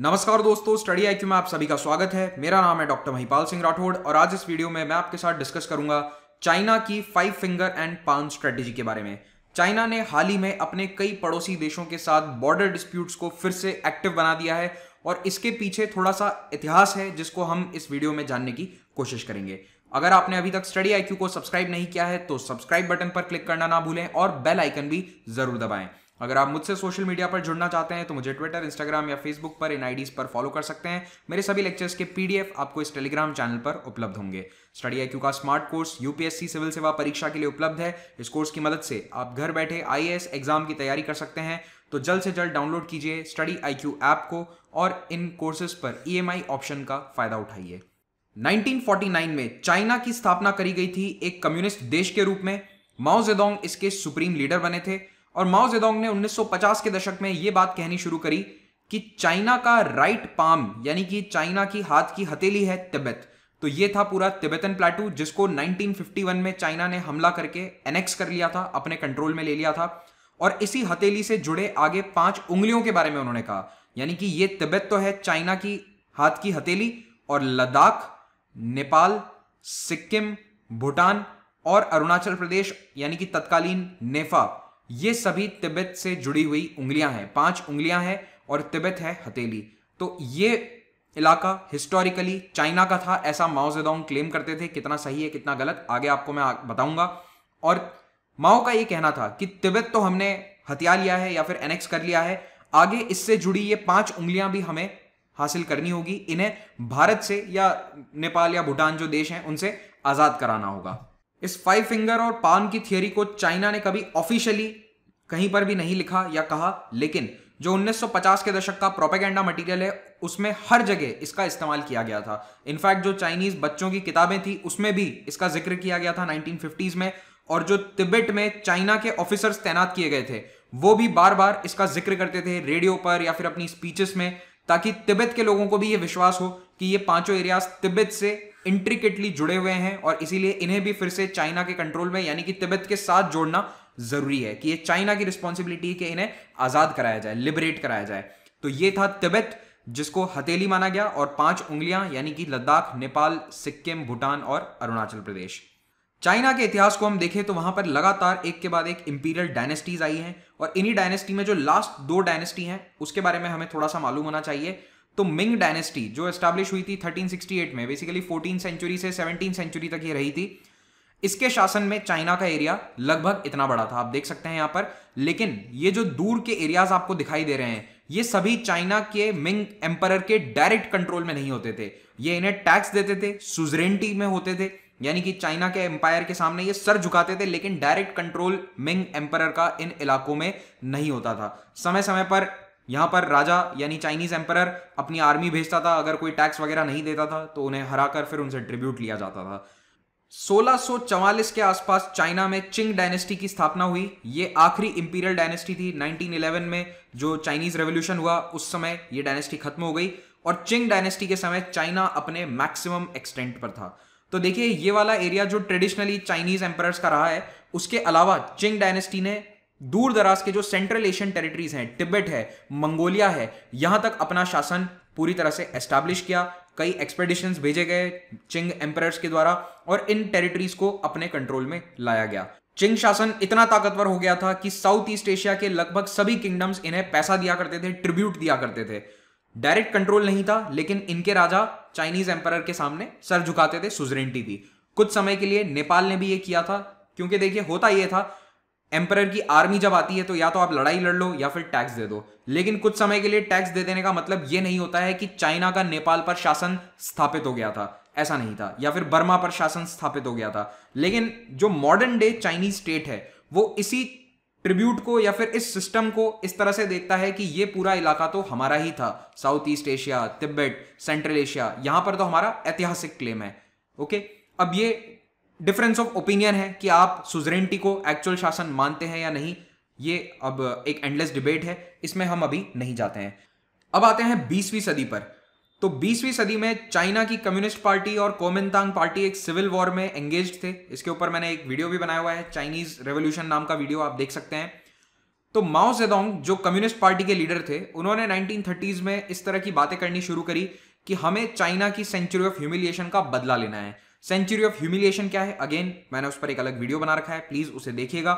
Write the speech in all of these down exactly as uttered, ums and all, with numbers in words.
नमस्कार दोस्तों, study I Q में आप सभी का स्वागत है। मेरा नाम है डॉक्टर महिपाल सिंह राठौड़ और आज इस वीडियो में मैं आपके साथ डिस्कस करूंगा चाइना की five finger and palm strategy के बारे में। चाइना ने हाल ही में अपने कई पड़ोसी देशों के साथ बॉर्डर डिस्प्यूट्स को फिर से एक्टिव बना दिया है और इसके पीछे थोड़ा सा इतिहास है जिसको हम इस वीडियो में जानने की कोशिश करेंगे। अगर आपने अभी तक स्टडी आई क्यू को सब्सक्राइब नहीं किया है तो सब्सक्राइब बटन पर क्लिक करना ना भूलें और बेल आइकन भी जरूर दबाएं। अगर आप मुझसे सोशल मीडिया पर जुड़ना चाहते हैं तो मुझे ट्विटर, इंस्टाग्राम या फेसबुक पर इन आईडीज पर फॉलो कर सकते हैं। मेरे सभी लेक्चर्स के पीडीएफ आपको इस टेलीग्राम चैनल पर उपलब्ध होंगे। स्टडी आई क्यू का स्मार्ट कोर्स यूपीएससी सिविल सेवा परीक्षा के लिए उपलब्ध है। इस कोर्स की मदद से आप घर बैठे आईएएस एग्जाम की तैयारी कर सकते हैं। तो जल्द से जल्द डाउनलोड कीजिए स्टडी आई क्यू ऐप को और इन कोर्सेज पर ई एम आई ऑप्शन का फायदा उठाइए। नाइनटीन फोर्टी नाइन में चाइना की स्थापना करी गई थी एक कम्युनिस्ट देश के रूप में। माओ जेडोंग इसके सुप्रीम लीडर बने थे और माओ जेडोंग ने उन्नीस सौ पचास के दशक में यह बात कहनी शुरू करी कि चाइना का राइट पाम यानी कि चाइना की हाथ की हथेली है तिब्बत। तो यह था पूरा तिब्बतन प्लेटू जिसको नाइनटीन फिफ्टी वन में चाइना ने हमला करके एनेक्स कर लिया था, अपने कंट्रोल में ले लिया था। और इसी हथेली से जुड़े आगे पांच उंगलियों के बारे में उन्होंने कहा, यानी कि यह तिब्बत तो है चाइना की हाथ की हथेली और लद्दाख, नेपाल, सिक्किम, भूटान और अरुणाचल प्रदेश यानी कि तत्कालीन नेफा, ये सभी तिब्बत से जुड़ी हुई उंगलियां हैं। पांच उंगलियां हैं और तिब्बत है हथेली। तो ये इलाका हिस्टोरिकली चाइना का था, ऐसा माओ जेडोंग क्लेम करते थे। कितना सही है कितना गलत आगे आपको मैं बताऊंगा। और माओ का ये कहना था कि तिब्बत तो हमने हथिया लिया है या फिर एनेक्स कर लिया है, आगे इससे जुड़ी ये पांच उंगलियां भी हमें हासिल करनी होगी। इन्हें भारत से या नेपाल या भूटान जो देश हैं उनसे आज़ाद कराना होगा। इस फाइव फिंगर और पाम की थियोरी को चाइना ने कभी ऑफिशियली कहीं पर भी नहीं लिखा या कहा, लेकिन जो उन्नीस सौ पचास के दशक का प्रोपेगेंडा मटेरियल है उसमें हर जगह इसका इस्तेमाल किया गया था। इनफैक्ट जो चाइनीज बच्चों की किताबें थी उसमें भी इसका जिक्र किया गया था नाइनटीन फिफ्टीज़ में। और जो तिब्बत में चाइना के ऑफिसर्स तैनात किए गए थे वो भी बार बार इसका जिक्र करते थे रेडियो पर या फिर अपनी स्पीचेस में, ताकि तिब्बत के लोगों को भी ये विश्वास हो कि ये पांचों एरियाज तिब्बत से इंट्रिकेटली जुड़े हुए हैं और इसीलिए इन्हें भी फिर से चाइना के कंट्रोल में यानी कि तिब्बत के साथ जोड़ना जरूरी है, कि ये चाइना की रिस्पॉन्सिबिलिटी है कि इन्हें आज़ाद कराया जाए, लिबरेट कराया जाए। तो ये था तिब्बत जिसको हथेली माना गया और पांच उंगलियां यानी कि लद्दाख, नेपाल, सिक्किम, भूटान और अरुणाचल प्रदेश। चाइना के इतिहास को हम देखें तो वहां पर लगातार एक के बाद एक इंपीरियल डायनेस्टीज आई हैं और इन्हीं डायनेस्टी में जो लास्ट दो डायनेस्टी हैं उसके बारे में हमें थोड़ा सा मालूम होना चाहिए। तो मिंग डायनेस्टी जो एस्टैब्लिश हुई थी थर्टीन सिक्सटी एट में, बेसिकली फोर्टीन सेंचुरी से सेवनटीन सेंचुरी तक ये रही थी। इसके शासन में चाइना का एरिया लगभग इतना बड़ा था, आप देख सकते हैं यहाँ पर। लेकिन ये जो दूर के एरियाज आपको दिखाई दे रहे हैं ये सभी चाइना के मिंग एम्परर के डायरेक्ट कंट्रोल में नहीं होते थे। ये इन्हें टैक्स देते थे, सुजरेनिटी में होते थे, यानी कि चाइना के एम्पायर के सामने ये सर झुकाते थे, लेकिन डायरेक्ट कंट्रोल मिंग एम्परर का इन इलाकों में नहीं होता था। समय समय पर यहाँ पर राजा यानी चाइनीज एम्परर अपनी आर्मी भेजता था, अगर कोई टैक्स वगैरह नहीं देता था तो उन्हें हराकर फिर उनसे ट्रिब्यूट लिया जाता था। सोलह सौ चौवालीस के आसपास चाइना में चिंग डायनेस्टी की स्थापना हुई। ये आखिरी इंपीरियल डायनेस्टी थी। नाइनटीन इलेवन में जो चाइनीज रेवोल्यूशन हुआ उस समय ये डायनेस्टी खत्म हो गई और चिंग डायनेस्टी के समय चाइना अपने मैक्सिमम एक्सटेंट पर था। तो देखिए ये वाला एरिया जो ट्रेडिशनली चाइनीज एम्परर्स का रहा है, उसके अलावा चिंग डायनेस्टी ने दूर दराज के जो सेंट्रल एशियन टेरिटरीज हैं, तिब्बत है, मंगोलिया है, यहां तक अपना शासन पूरी तरह से एस्टैब्लिश किया। कई एक्सपेडिशंस भेजे गए चिंग एम्परर्स के द्वारा और इन टेरिटरीज को अपने कंट्रोल में लाया गया। चिंग शासन इतना ताकतवर हो गया था कि साउथ ईस्ट एशिया के लगभग सभी किंगडम्स इन्हें पैसा दिया करते थे, ट्रिब्यूट दिया करते थे। डायरेक्ट कंट्रोल नहीं था लेकिन इनके राजा चाइनीज एम्परर के सामने सर झुकाते थे, सुजरेनिटी थी। कुछ समय के लिए नेपाल ने भी ये किया था, क्योंकि देखिए होता यह था एम्परर की आर्मी जब आती है तो या तो आप लड़ाई लड़ लो या फिर टैक्स दे दो, लेकिन कुछ समय के लिए टैक्स दे देने का मतलब यह नहीं होता है कि चाइना का नेपाल पर शासन स्थापित हो गया था, ऐसा नहीं था, या फिर बर्मा पर शासन स्थापित हो गया था। लेकिन जो मॉडर्न डे चाइनीज स्टेट है वो इसी ट्रिब्यूट को या फिर इस सिस्टम को इस तरह से देखता है कि ये पूरा इलाका तो हमारा ही था। South east Asia, Tibet, central Asia, यहां पर तो हमारा ऐतिहासिक क्लेम है। ओके, अब ये डिफरेंस ऑफ ओपिनियन है कि आप सुजरेनिटी को एक्चुअल शासन मानते हैं या नहीं, ये अब एक एंडलेस डिबेट है, इसमें हम अभी नहीं जाते हैं। अब आते हैं बीसवीं सदी पर। तो बीसवीं सदी में चाइना की कम्युनिस्ट पार्टी और कोमिंतांग पार्टी एक सिविल वॉर में एंगेज्ड थे। इसके ऊपर मैंने एक वीडियो भी बनाया हुआ है, चाइनीज रेवोल्यूशन नाम का वीडियो, आप देख सकते हैं। तो माओ जेडोंग जो कम्युनिस्ट पार्टी के लीडर थे, उन्होंने नाइनटीन थर्टीज़ में इस तरह की बातें करनी शुरू करी कि हमें चाइना की सेंचुरी ऑफ ह्यूमिलिएशन का बदला लेना है। सेंचुरी ऑफ ह्यूमिलिएशन क्या है, अगेन मैंने उस पर एक अलग वीडियो बना रखा है, प्लीज उसे देखिएगा।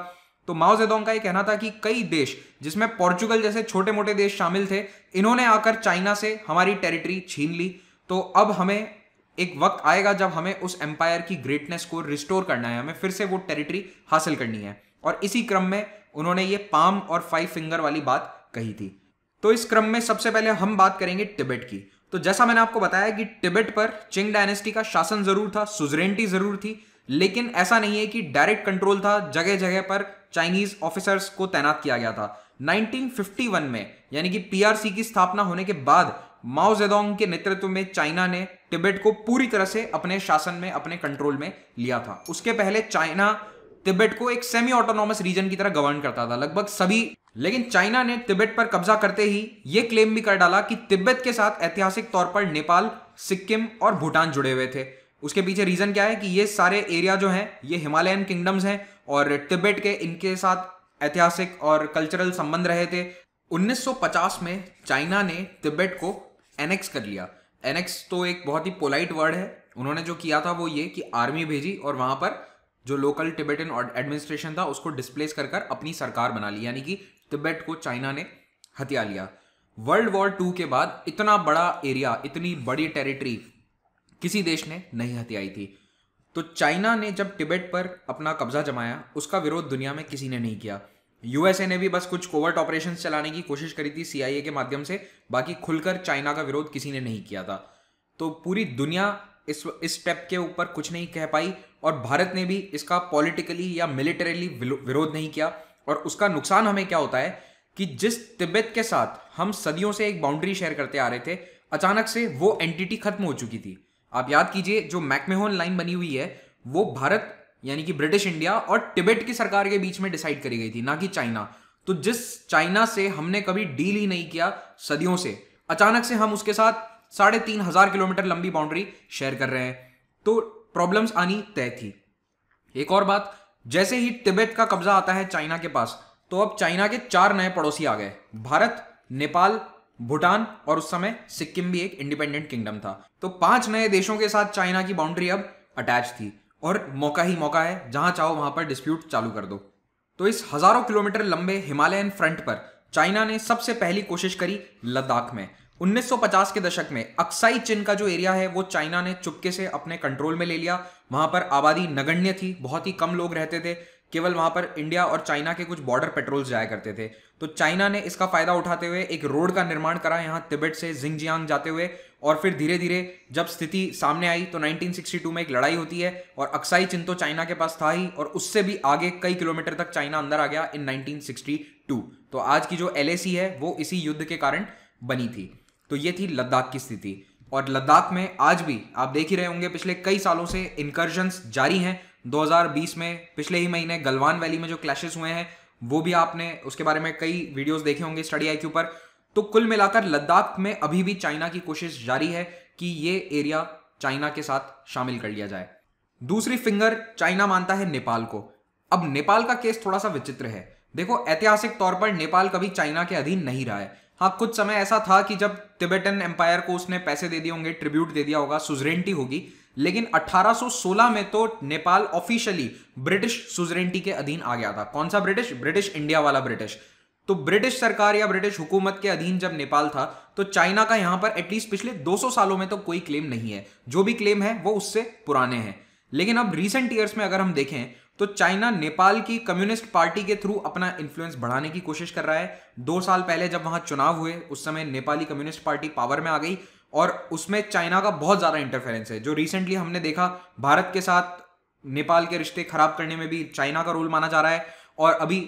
तो माओ जेडोंग का यह कहना था कि कई देश जिसमें पोर्चुगल जैसे छोटे मोटे देश शामिल थे, इन्होंने आकर चाइना से हमारी टेरिटरी छीन ली, तो अब हमें एक वक्त आएगा जब हमें उस एम्पायर की ग्रेटनेस को रिस्टोर करना है, हमें फिर से वो टेरिटरी हासिल करनी है। और इसी क्रम में उन्होंने ये पाम और फाइव फिंगर वाली बात कही थी। तो इस क्रम में सबसे पहले हम बात करेंगे टिबेट की। तो जैसा मैंने आपको बताया कि टिबेट पर चिंग डायनेस्टी का शासन जरूर था, सुजरेनिटी जरूर थी, लेकिन ऐसा नहीं है कि डायरेक्ट कंट्रोल था। जगह जगह पर चाइनीज ऑफिसर्स को तैनात किया गया था। नाइनटीन फिफ्टी वन में यानी कि पीआरसी की स्थापना होने के बाद माओ जेडोंग के नेतृत्व में चाइना ने तिब्बत को पूरी तरह से अपने शासन में, अपने कंट्रोल में लिया था। उसके पहले चाइना तिब्बत को एक सेमी ऑटोनॉमस रीजन की तरह गवर्न करता था लगभग सभी, लेकिन चाइना ने तिब्बत पर कब्जा करते ही यह क्लेम भी कर डाला कि तिब्बत के साथ ऐतिहासिक तौर पर नेपाल, सिक्किम और भूटान जुड़े हुए थे। उसके पीछे रीजन क्या है कि ये सारे एरिया जो हैं ये हिमालयन किंगडम्स हैं और तिब्बत के इनके साथ ऐतिहासिक और कल्चरल संबंध रहे थे। उन्नीस सौ पचास में चाइना ने तिब्बत को एनेक्स कर लिया। एनेक्स तो एक बहुत ही पोलाइट वर्ड है। उन्होंने जो किया था वो ये कि आर्मी भेजी और वहां पर जो लोकल तिब्बतन एडमिनिस्ट्रेशन था उसको डिस्प्लेस कर कर अपनी सरकार बना ली, यानी कि तिब्बत को चाइना ने हथिया लिया। वर्ल्ड वॉर टू के बाद इतना बड़ा एरिया, इतनी बड़ी टेरिटरी किसी देश ने नहीं हथियाई थी। तो चाइना ने जब तिब्बत पर अपना कब्जा जमाया, उसका विरोध दुनिया में किसी ने नहीं किया। यूएसए ने भी बस कुछ कोवर्ट ऑपरेशंस चलाने की कोशिश करी थी सीआईए के माध्यम से, बाकी खुलकर चाइना का विरोध किसी ने नहीं किया था। तो पूरी दुनिया इस इस स्टेप के ऊपर कुछ नहीं कह पाई और भारत ने भी इसका पॉलिटिकली या मिलिटरीली विरोध नहीं किया। और उसका नुकसान हमें क्या होता है कि जिस तिब्बत के साथ हम सदियों से एक बाउंड्री शेयर करते आ रहे थे, अचानक से वो एंटिटी खत्म हो चुकी थी। आप याद कीजिए जो मैकमेहोन लाइन बनी हुई है वो भारत यानी कि ब्रिटिश इंडिया और तिब्बत की सरकार के बीच में डिसाइड करी गई थी, ना कि चाइना। तो जिस चाइना से हमने कभी डील ही नहीं किया सदियों से, अचानक से हम उसके साथ साढ़े तीन हजार किलोमीटर लंबी बाउंड्री शेयर कर रहे हैं, तो प्रॉब्लम्स आनी तय थी। एक और बात, जैसे ही तिब्बत का कब्जा आता है चाइना के पास, तो अब चाइना के चार नए पड़ोसी आ गए, भारत, नेपाल, भूटान और उस समय सिक्किम भी एक इंडिपेंडेंट किंगडम था। तो पांच नए देशों के साथ चाइना की बाउंड्री अब अटैच थी और मौका ही मौका है, जहां चाहो वहां पर डिस्प्यूट चालू कर दो। तो इस हजारों किलोमीटर लंबे हिमालयन फ्रंट पर चाइना ने सबसे पहली कोशिश करी लद्दाख में। उन्नीस सौ पचास के दशक में अक्साई चिन का जो एरिया है वो चाइना ने चुपके से अपने कंट्रोल में ले लिया। वहां पर आबादी नगण्य थी, बहुत ही कम लोग रहते थे, केवल वहां पर इंडिया और चाइना के कुछ बॉर्डर पेट्रोल्स जाया करते थे। तो चाइना ने इसका फायदा उठाते हुए एक रोड का निर्माण करा यहाँ तिब्बत से जिंगजियांग जाते हुए, और फिर धीरे धीरे जब स्थिति सामने आई तो नाइनटीन सिक्सटी टू में एक लड़ाई होती है और अक्साई चिन तो चाइना के पास था ही, और उससे भी आगे कई किलोमीटर तक चाइना अंदर आ गया इन नाइनटीन सिक्सटी टू। तो आज की जो एलएसी है वो इसी युद्ध के कारण बनी थी। तो ये थी लद्दाख की स्थिति। और लद्दाख में आज भी आप देख ही रहे होंगे पिछले कई सालों से इनकर्जन्स जारी हैं। दो हज़ार बीस में पिछले ही महीने गलवान वैली में जो क्लैशेस हुए हैं वो भी आपने उसके बारे में कई वीडियोस देखे होंगे स्टडी आईक्यू पर। तो कुल मिलाकर लद्दाख में अभी भी चाइना की कोशिश जारी है कि ये एरिया चाइना के साथ शामिल कर लिया जाए। दूसरी फिंगर चाइना मानता है नेपाल को। अब नेपाल का केस थोड़ा सा विचित्र है। देखो, ऐतिहासिक तौर पर नेपाल कभी चाइना के अधीन नहीं रहा है। हाँ, कुछ समय ऐसा था कि जब तिब्बतन एम्पायर को उसने पैसे दे दिए होंगे, ट्रिब्यूट दे दिया होगा, सुजरेनिटी होगी, लेकिन अठारह सौ सोलह में तो नेपाल ऑफिशियली ब्रिटिश सुजरेनिटी के अधीन आ गया था। कौन सा ब्रिटिश? ब्रिटिश इंडिया वाला ब्रिटिश। तो ब्रिटिश सरकार या ब्रिटिश हुकूमत के अधीन जब नेपाल था, तो चाइना का यहाँ पर एटलीस्ट पिछले दो सौ सालों में तो कोई क्लेम नहीं है। जो भी क्लेम है वो उससे पुराने हैं। लेकिन अब रिसेंट ईयर्स में अगर हम देखें तो चाइना नेपाल की कम्युनिस्ट पार्टी के थ्रू अपना इन्फ्लुएंस बढ़ाने की कोशिश कर रहा है। दो साल पहले जब वहाँ चुनाव हुए, उस समय नेपाली कम्युनिस्ट पार्टी पावर में आ गई और उसमें चाइना का बहुत ज़्यादा इंटरफेरेंस है। जो रिसेंटली हमने देखा, भारत के साथ नेपाल के रिश्ते खराब करने में भी चाइना का रोल माना जा रहा है। और अभी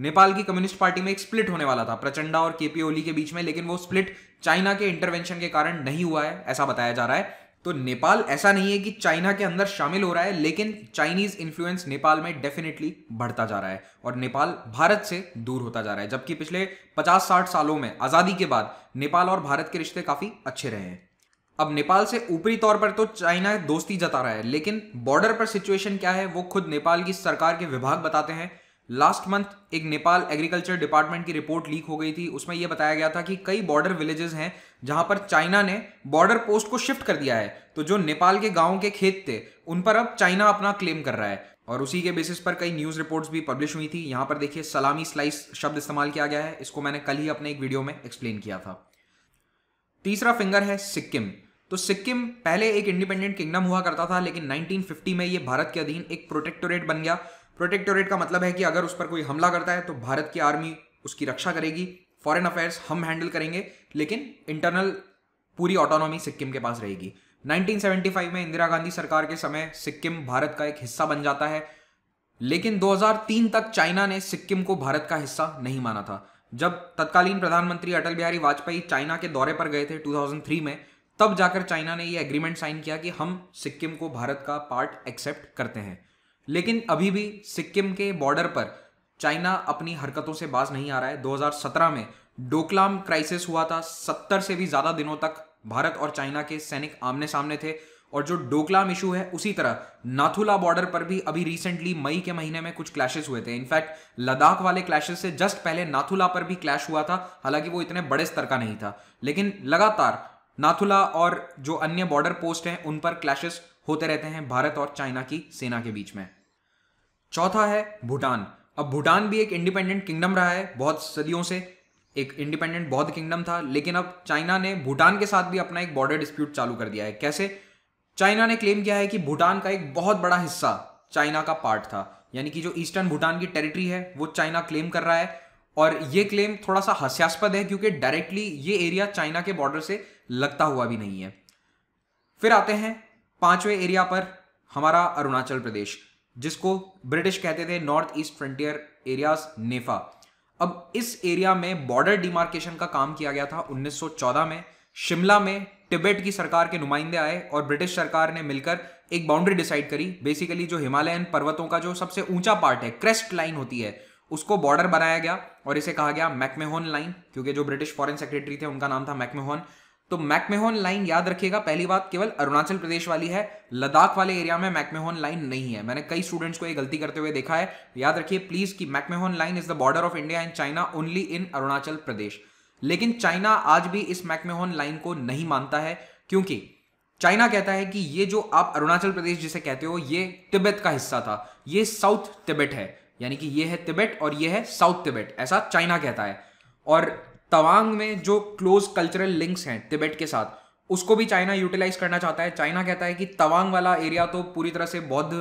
नेपाल की कम्युनिस्ट पार्टी में एक स्प्लिट होने वाला था प्रचंडा और के पी ओली के बीच में, लेकिन वो स्प्लिट चाइना के इंटरवेंशन के कारण नहीं हुआ है, ऐसा बताया जा रहा है। तो नेपाल ऐसा नहीं है कि चाइना के अंदर शामिल हो रहा है, लेकिन चाइनीज इन्फ्लुएंस नेपाल में डेफिनेटली बढ़ता जा रहा है और नेपाल भारत से दूर होता जा रहा है, जबकि पिछले पचास साठ सालों में आज़ादी के बाद नेपाल और भारत के रिश्ते काफ़ी अच्छे रहे हैं। अब नेपाल से ऊपरी तौर पर तो चाइना दोस्ती जता रहा है, लेकिन बॉर्डर पर सिचुएशन क्या है वो खुद नेपाल की सरकार के विभाग बताते हैं। लास्ट मंथ एक नेपाल एग्रीकल्चर डिपार्टमेंट की रिपोर्ट लीक हो गई थी, उसमें यह बताया गया था कि कई बॉर्डर विलेजेस हैं जहां पर चाइना ने बॉर्डर पोस्ट को शिफ्ट कर दिया है, तो जो नेपाल के गांवों के खेत थे उन पर अब चाइना अपना क्लेम कर रहा है और उसी के बेसिस पर कई न्यूज़ रिपोर्ट्स भी पब्लिश हुई थी। यहाँ पर देखिए सलामी स्लाइस शब्द इस्तेमाल किया गया है, इसको मैंने कल ही अपने एक वीडियो में एक्सप्लेन किया था। तीसरा फिंगर है सिक्किम। तो सिक्किम पहले एक इंडिपेंडेंट किंगडम हुआ करता था, लेकिन नाइनटीन फिफ्टी में ये भारत के अधीन एक प्रोटेक्टोरेट बन गया। प्रोटेक्टोरेट का मतलब है कि अगर उस पर कोई हमला करता है तो भारत की आर्मी उसकी रक्षा करेगी, फॉरेन अफेयर्स हम हैंडल करेंगे, लेकिन इंटरनल पूरी ऑटोनॉमी सिक्किम के पास रहेगी। नाइनटीन सेवेंटी फाइव में इंदिरा गांधी सरकार के समय सिक्किम भारत का एक हिस्सा बन जाता है, लेकिन दो हज़ार तीन तक चाइना ने सिक्किम को भारत का हिस्सा नहीं माना था। जब तत्कालीन प्रधानमंत्री अटल बिहारी वाजपेयी चाइना के दौरे पर गए थे दो हज़ार तीन में, तब जाकर चाइना ने ये एग्रीमेंट साइन किया कि हम सिक्किम को भारत का पार्ट एक्सेप्ट करते हैं, लेकिन अभी भी सिक्किम के बॉर्डर पर चाइना अपनी हरकतों से बाज नहीं आ रहा है। दो हज़ार सत्रह में डोकलाम क्राइसिस हुआ था, सत्तर से भी ज़्यादा दिनों तक भारत और चाइना के सैनिक आमने सामने थे, और जो डोकलाम इशू है उसी तरह नाथुला बॉर्डर पर भी अभी रिसेंटली मई के महीने में कुछ क्लैशेस हुए थे। इनफैक्ट लद्दाख वाले क्लैशेस से जस्ट पहले नाथुला पर भी क्लैश हुआ था, हालांकि वो इतने बड़े स्तर का नहीं था, लेकिन लगातार नाथुला और जो अन्य बॉर्डर पोस्ट हैं उन पर क्लैशेस होते रहते हैं भारत और चाइना की सेना के बीच में। चौथा है भूटान। अब भूटान भी एक इंडिपेंडेंट किंगडम रहा है, बहुत सदियों से एक इंडिपेंडेंट बौद्ध किंगडम था, लेकिन अब चाइना ने भूटान के साथ भी अपना एक बॉर्डर डिस्प्यूट चालू कर दिया है। कैसे? चाइना ने क्लेम किया है कि भूटान का एक बहुत बड़ा हिस्सा चाइना का पार्ट था, यानी कि जो ईस्टर्न भूटान की टेरिटरी है वो चाइना क्लेम कर रहा है, और ये क्लेम थोड़ा सा हास्यास्पद है क्योंकि डायरेक्टली ये एरिया चाइना के बॉर्डर से लगता हुआ भी नहीं है। फिर आते हैं पांचवें एरिया पर, हमारा अरुणाचल प्रदेश, जिसको ब्रिटिश कहते थे North East Frontier areas, NEFA. अब इस एरिया में बॉर्डर डिमार्केशन का काम किया गया था उन्नीस सौ चौदह में। शिमला में टिबेट की सरकार के नुमाइंदे आए और ब्रिटिश सरकार ने मिलकर एक बाउंड्री डिसाइड करी। बेसिकली जो हिमालयन पर्वतों का जो सबसे ऊंचा पार्ट है, क्रेस्ट लाइन होती है, उसको बॉर्डर बनाया गया और इसे कहा गया मैकमेहोन लाइन, क्योंकि जो ब्रिटिश फॉरेन सेक्रेटरी थे उनका नाम था मैकमेहोन। तो मैकमेहोन लाइन याद रखिएगा, पहली बात केवल अरुणाचल प्रदेश वाली है, लद्दाख वाले एरिया में मैकमेहोन लाइन नहीं है। मैंने कई स्टूडेंट्स को ये गलती करते हुए देखा है, याद रखिए प्लीज कि McMahon line is the border of India and China only in Arunachal Pradesh. लेकिन चाइना आज भी इस मैकमेहोन लाइन को नहीं मानता है, क्योंकि चाइना कहता है कि ये जो आप अरुणाचल प्रदेश जिसे कहते हो ये तिब्बत का हिस्सा था, ये साउथ तिब्बत है, यानी कि ये है तिब्बत और ये है साउथ तिब्बत, ऐसा चाइना कहता है। और तवांग में जो क्लोज कल्चरल लिंक्स हैं तिब्बत के साथ, उसको भी चाइना यूटिलाइज करना चाहता है। चाइना कहता है कि तवांग वाला एरिया तो पूरी तरह से बौद्ध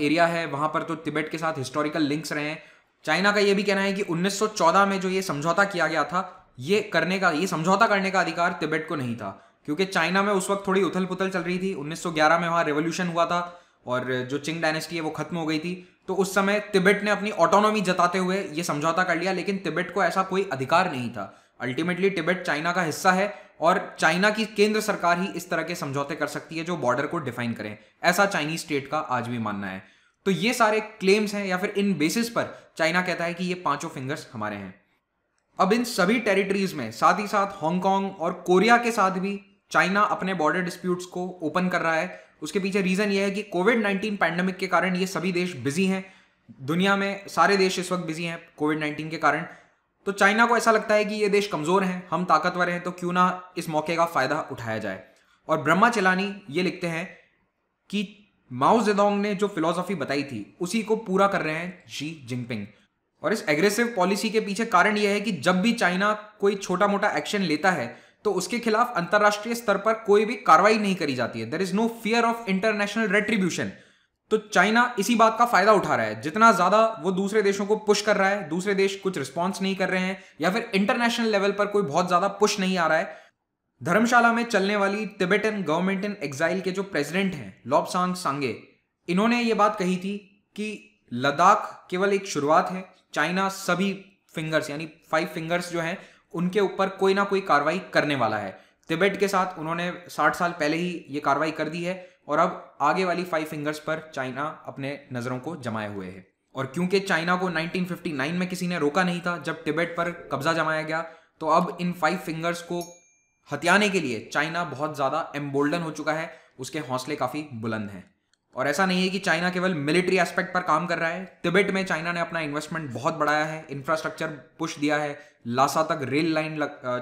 एरिया है, वहां पर तो तिब्बत के साथ हिस्टोरिकल लिंक्स रहे हैं। चाइना का यह भी कहना है कि उन्नीस सौ चौदह में जो ये समझौता किया गया था, ये करने का, ये समझौता करने का अधिकार तिब्बत को नहीं था, क्योंकि चाइना में उस वक्त थोड़ी उथल पुथल चल रही थी। उन्नीस सौ ग्यारह में वहाँ रेवोल्यूशन हुआ था और जो चिंग डायनेस्टी है वो खत्म हो गई थी, तो उस समय तिब्बत ने अपनी ऑटोनॉमी जताते हुए ये समझौता कर लिया, लेकिन तिब्बत को ऐसा कोई अधिकार नहीं था। अल्टीमेटली तिब्बत चाइना का हिस्सा है और चाइना की केंद्र सरकार ही इस तरह के समझौते कर सकती है जो बॉर्डर को डिफाइन करें, ऐसा चाइनीज स्टेट का आज भी मानना है। तो ये सारे क्लेम्स हैं, या फिर इन बेसिस पर चाइना कहता है कि ये पांचों फिंगर्स हमारे हैं। अब इन सभी टेरिटरीज में साथ ही साथ हांगकांग और कोरिया के साथ भी चाइना अपने बॉर्डर डिस्प्यूट्स को ओपन कर रहा है। उसके पीछे रीज़न ये है कि कोविड नाइनटीन पैंडमिक के कारण ये सभी देश बिजी हैं, दुनिया में सारे देश इस वक्त बिजी हैं कोविड नाइनटीन के कारण। तो चाइना को ऐसा लगता है कि ये देश कमज़ोर हैं, हम ताकतवर हैं, तो क्यों ना इस मौके का फ़ायदा उठाया जाए। और ब्रह्मा चेलानी ये लिखते हैं कि माओ जेडोंग ने जो फिलॉसफी बताई थी उसी को पूरा कर रहे हैं शी जिनपिंग। और इस एग्रेसिव पॉलिसी के पीछे कारण यह है कि जब भी चाइना कोई छोटा मोटा एक्शन लेता है तो उसके खिलाफ अंतर्राष्ट्रीय स्तर पर कोई भी कार्रवाई नहीं करी जाती है। There is no fear of international retribution. तो चाइना इसी बात का फायदा उठा रहा है, जितना ज्यादा वो दूसरे देशों को पुश कर रहा है, दूसरे देश कुछ रिस्पॉन्स नहीं कर रहे हैं या फिर इंटरनेशनल लेवल पर कोई बहुत ज्यादा पुश नहीं आ रहा है। धर्मशाला में चलने वाली तिब्बतन गवर्नमेंट इन एग्जाइल के जो प्रेसिडेंट हैं लोबसांग सांगे, इन्होंने ये बात कही थी कि लद्दाख केवल एक शुरुआत है, चाइना सभी फिंगर्स यानी फाइव फिंगर्स जो हैं उनके ऊपर कोई ना कोई कार्रवाई करने वाला है। तिब्बत के साथ उन्होंने साठ साल पहले ही ये कार्रवाई कर दी है और अब आगे वाली फाइव फिंगर्स पर चाइना अपने नज़रों को जमाए हुए है। और क्योंकि चाइना को नाइनटीन फिफ्टी नाइन में किसी ने रोका नहीं था जब तिब्बत पर कब्जा जमाया गया, तो अब इन फाइव फिंगर्स को हथियाने के लिए चाइना बहुत ज़्यादा एम्बोल्डन हो चुका है, उसके हौसले काफ़ी बुलंद हैं। और ऐसा नहीं है कि चाइना केवल मिलिट्री एस्पेक्ट पर काम कर रहा है। तिब्बत में चाइना ने अपना इन्वेस्टमेंट बहुत बढ़ाया है, इंफ्रास्ट्रक्चर पुश दिया है, लासा तक रेल लाइन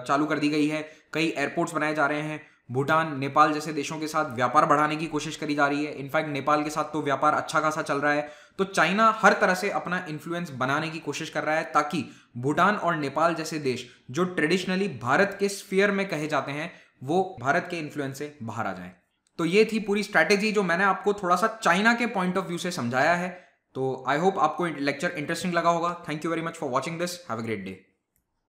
चालू कर दी गई है, कई एयरपोर्ट्स बनाए जा रहे हैं। भूटान, नेपाल जैसे देशों के साथ व्यापार बढ़ाने की कोशिश करी जा रही है। इनफैक्ट नेपाल के साथ तो व्यापार अच्छा खासा चल रहा है। तो चाइना हर तरह से अपना इन्फ्लुएंस बनाने की कोशिश कर रहा है ताकि भूटान और नेपाल जैसे देश जो ट्रेडिशनली भारत के स्फीयर में कहे जाते हैं वो भारत के इन्फ्लुएंस से बाहर आ जाएं। तो ये थी पूरी स्ट्रैटेजी जो मैंने आपको थोड़ा सा चाइना के पॉइंट ऑफ व्यू से समझाया है। तो आई होप आपको लेक्चर इंटरेस्टिंग लगा होगा। Thank you very much for watching this. Have a great day.